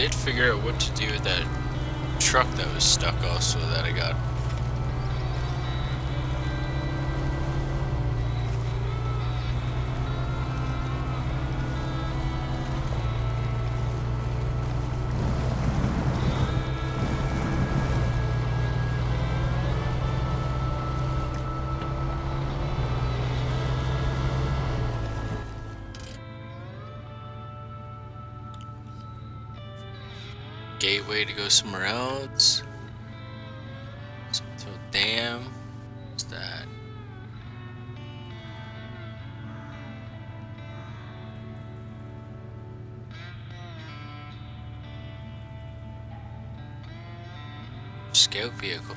did figure out what to do with that truck that was stuck also that I got. Gateway to go somewhere else. So damn, what's that? Scout vehicle.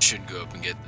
Should go up and get them.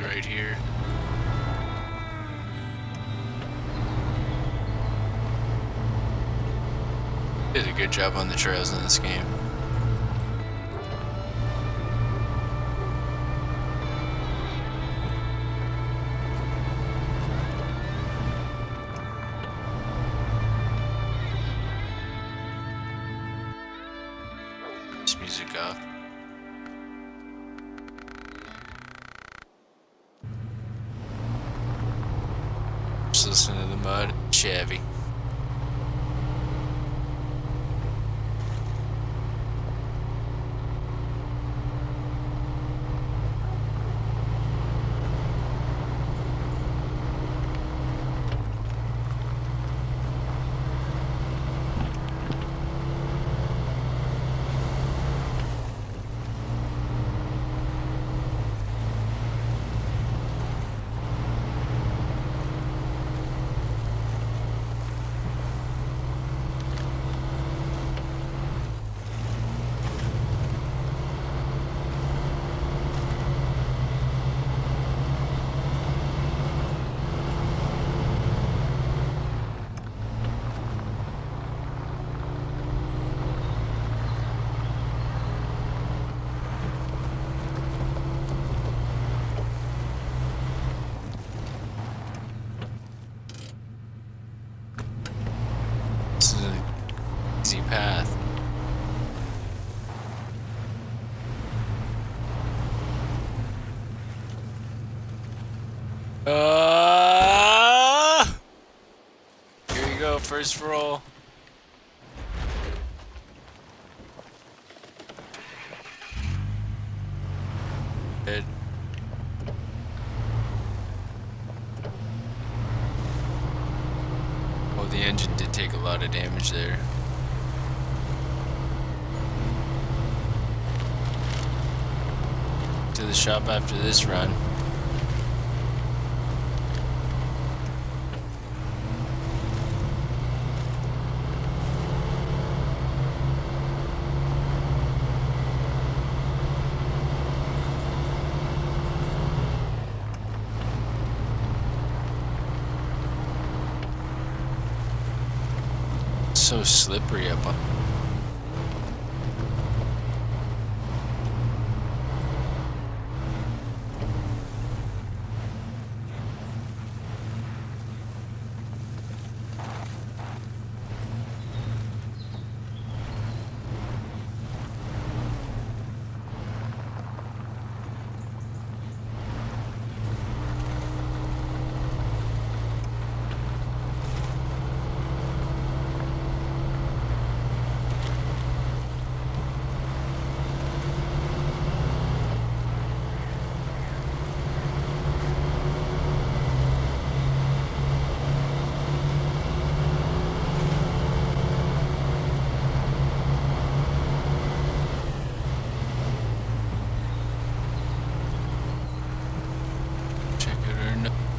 Right here. Did a good job on the trails in this game. This music off. Listen to the mud Chevy. Here you go, first roll. Good. Oh, the engine did take a lot of damage there. To the shop after this run. So slippery up on.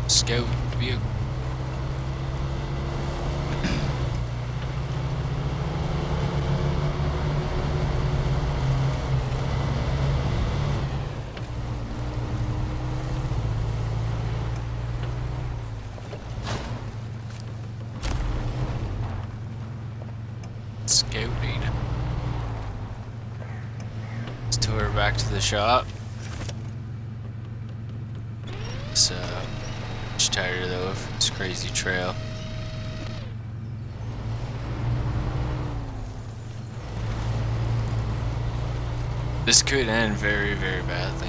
Scout vehicle. Scouting. Let's tow her back to the shop. Tired though of this crazy trail. This could end very, very badly.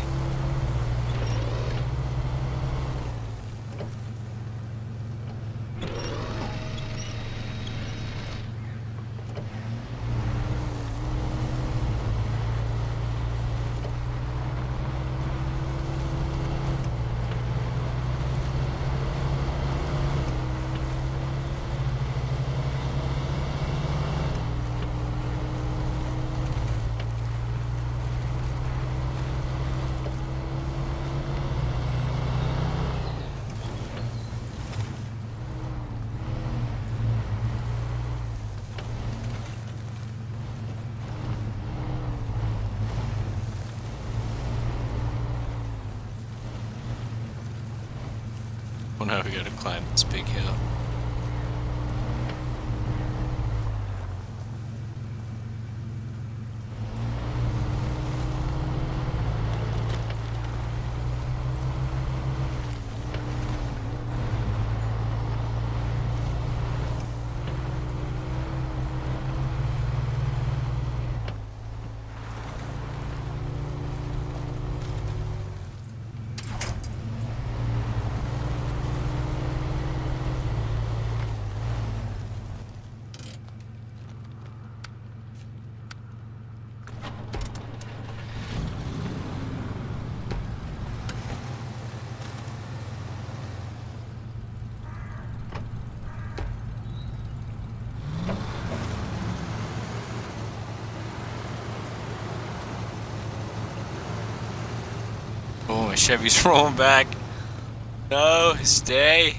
Oh, now we gotta climb this big hill. My Chevy's rolling back. No, stay.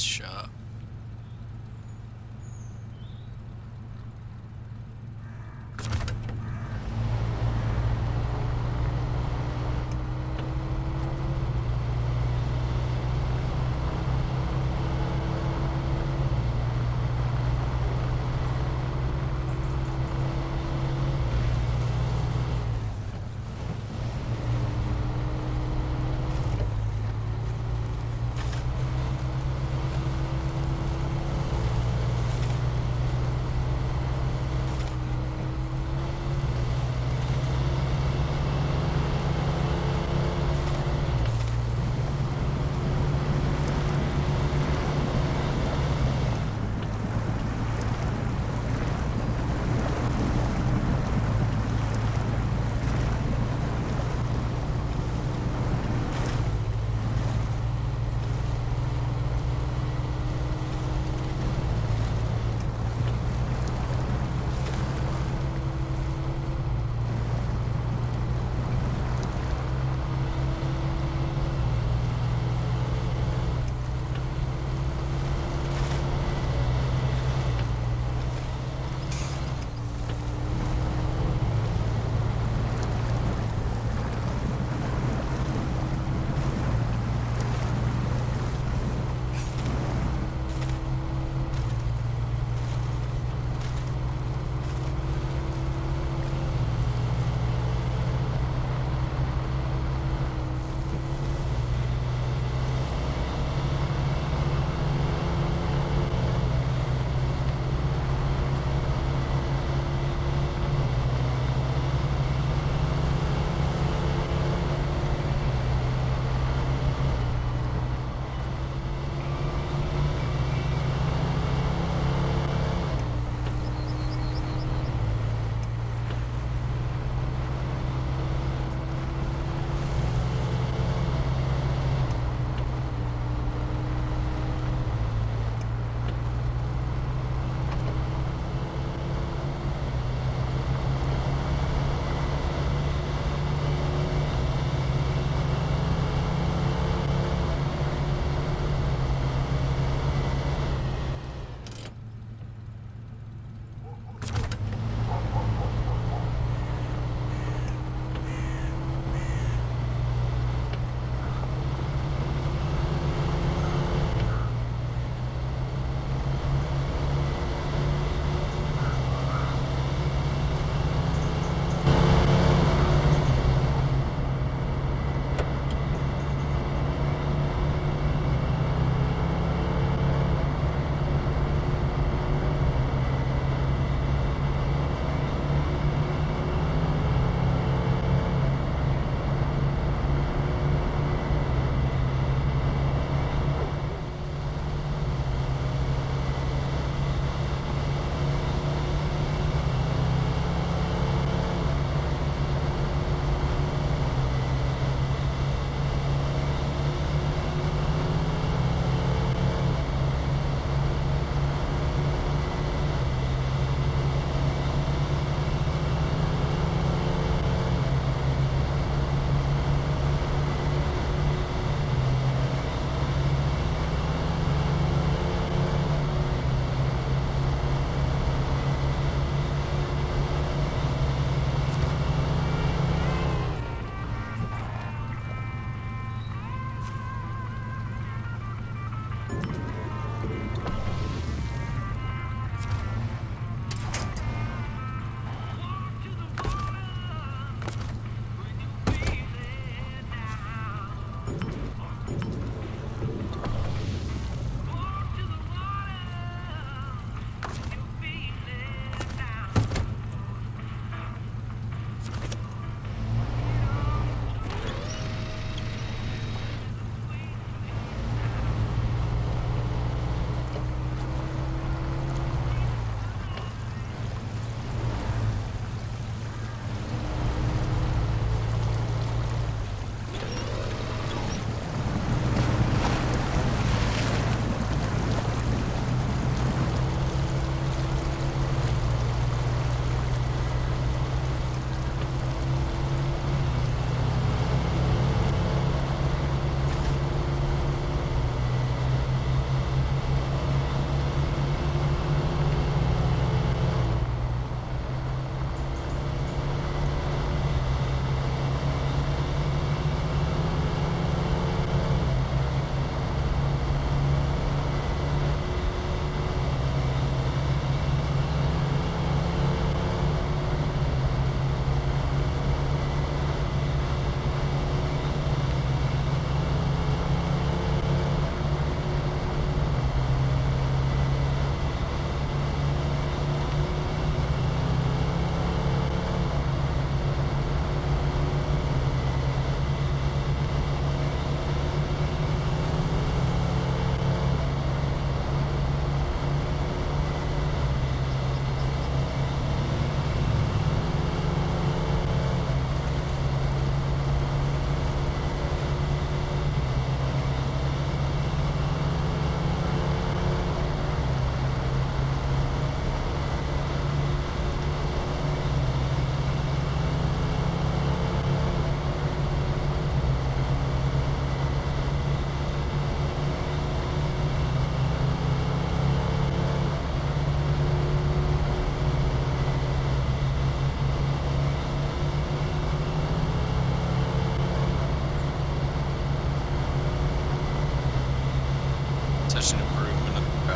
this shop.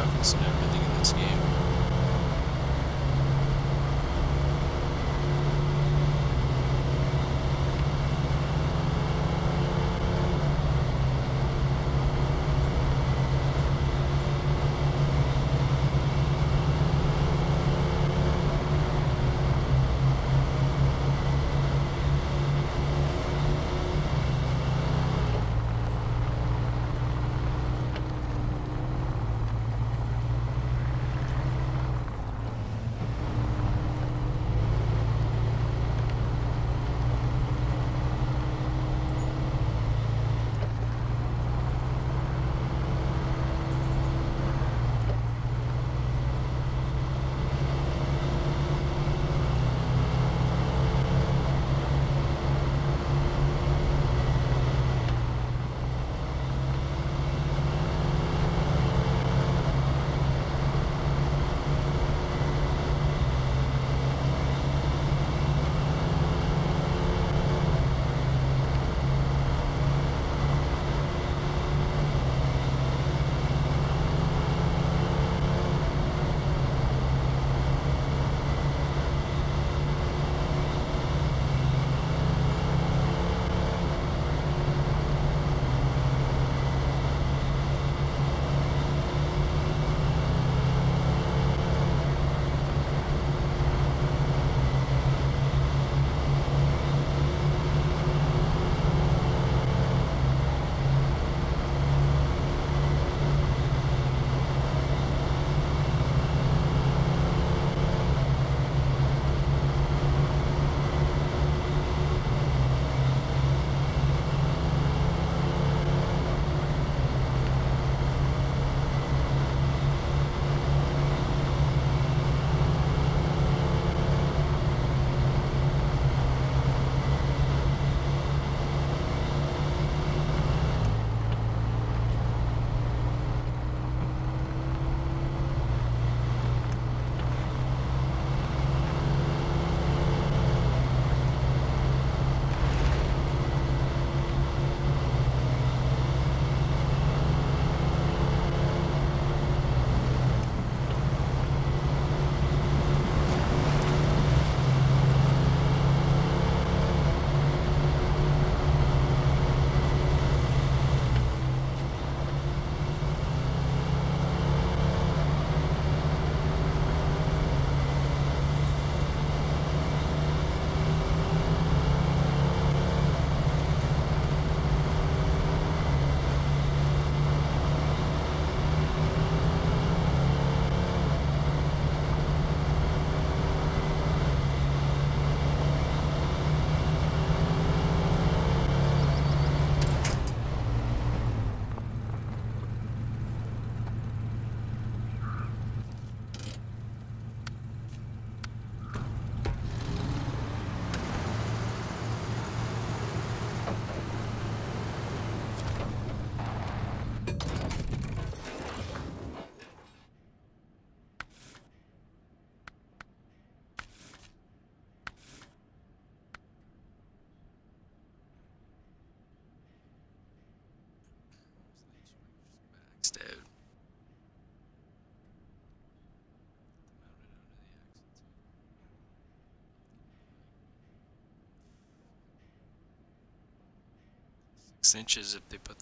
graphics and everything in this game. Inches if they put